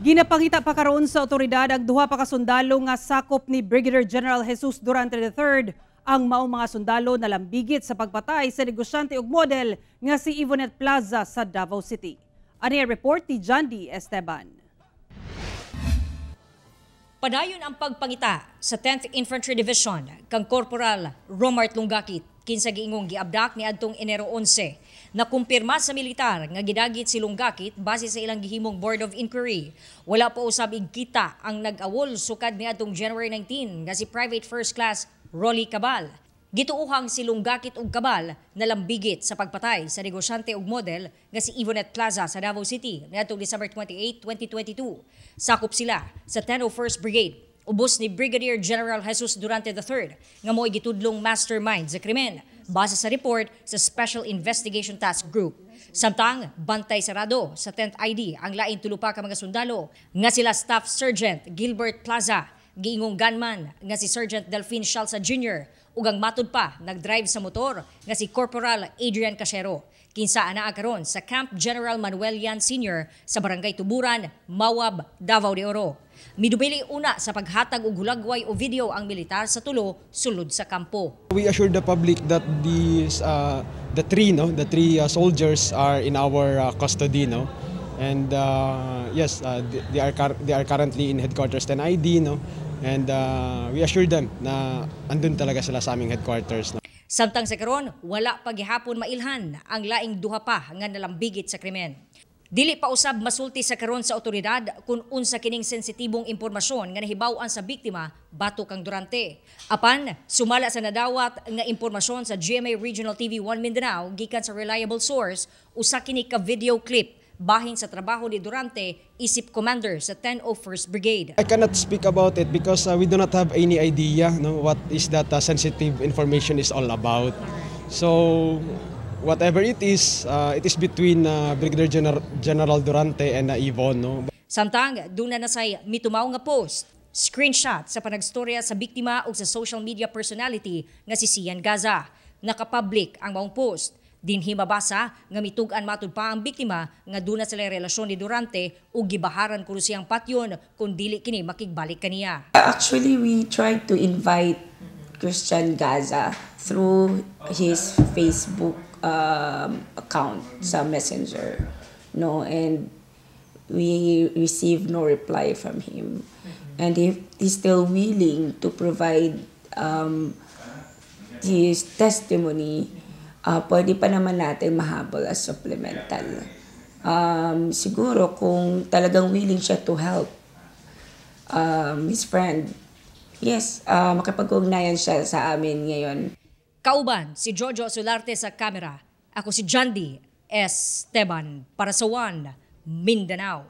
Ginapangita pa karon sa otoridad ang duha pa ka sundalo nga sakop ni Brigadier General Jesus Durante III ang maong mga sundalo na lambigit sa pagpatay sa negosyante ug model nga si Ivonette Plaza sa Davao City. Ani ang report ni Jandy Esteban. Padayon ang pagpangita sa 10th Infantry Division kang Corporal Romart Lunggakit kinsa giingong giabdak niadtong Enero 11 na kumpirma sa militar nga gidagit si Lunggakit base sa ilang gihimong Board of Inquiry. Wala pa usab igkita ang nag-awol sukad niadtong January 19 nga si Private First Class Rolly Cabal. Gituuhang si Lunggakit ug Cabal na lambigit sa pagpatay sa negosyante ug model nga si Ivonette Plaza sa Davao City niadtong December 28, 2022. Sakop sila sa 101st Brigade, ubos ni Brigadier General Jesus Durante III nga mo'y gitudlong mastermind sa krimen base sa report sa Special Investigation Task Group. Samtang bantay sarado sa 10th ID ang lain tulo pa ka mga sundalo nga sila Staff Sergeant Gilbert Plaza, giingong gunman nga si Sergeant Delfin Shalsa Jr. ug ang matud pa nagdrive sa motor nga si Corporal Adrian Casero. Kinsa anaa karon sa Camp General Manuel Yan Sr. sa Barangay Tuburan, Mawab, Davao de Oro. Midubili una sa paghatag og hulagway o video ang militar sa tulo sulod sa kampo. We assure the public that these the three soldiers are in our custody, no. And yes, they are currently in headquarters 10 ID, no. And we assure them na andun talaga sila sa aming headquarters, no. Samtang sa karon, wala pa gihapon mailhan ang laing duha pa nga nalambigit sa krimen. Dili pa usab masulti sa karon sa otoridad kung unsa kining sensitibong impormasyon nga nahibaw-an sa biktima batok kang Durante. Apan, sumala sa nadawat nga impormasyon sa GMA Regional TV 1 Mindanao gikan sa reliable source, usa kini ka video clip bahin sa trabaho ni Durante isip commander sa 101st Brigade. I cannot speak about it because we do not have any idea, no, what is that sensitive information is all about. So whatever it is between Brigadier General Durante and Yvonne, no. Samtang duna na say mitumaw nga post screenshot sa panagstorya sa biktima ug sa social media personality nga si Sian Gaza. Nakapublic ang maong post. Dinhi mabasa nga mitug-an matud pa ang biktima nga duna sila relasyon ni Durante ug gibaharan kuno siyang patyon kun dili kini makigbalik kaniya. Actually, we tried to invite Christian Gaza through his Facebook account sa Messenger, no, and we received no reply from him. And if he's still willing to provide his testimony, pwede pa naman natin mahabol as supplemental. Siguro kung talagang willing siya to help his friend, yes, makipag-ugnayan siya sa amin ngayon. Kauban si Jojo Solarte sa camera. Ako si Jandy Esteban para sa One Mindanao.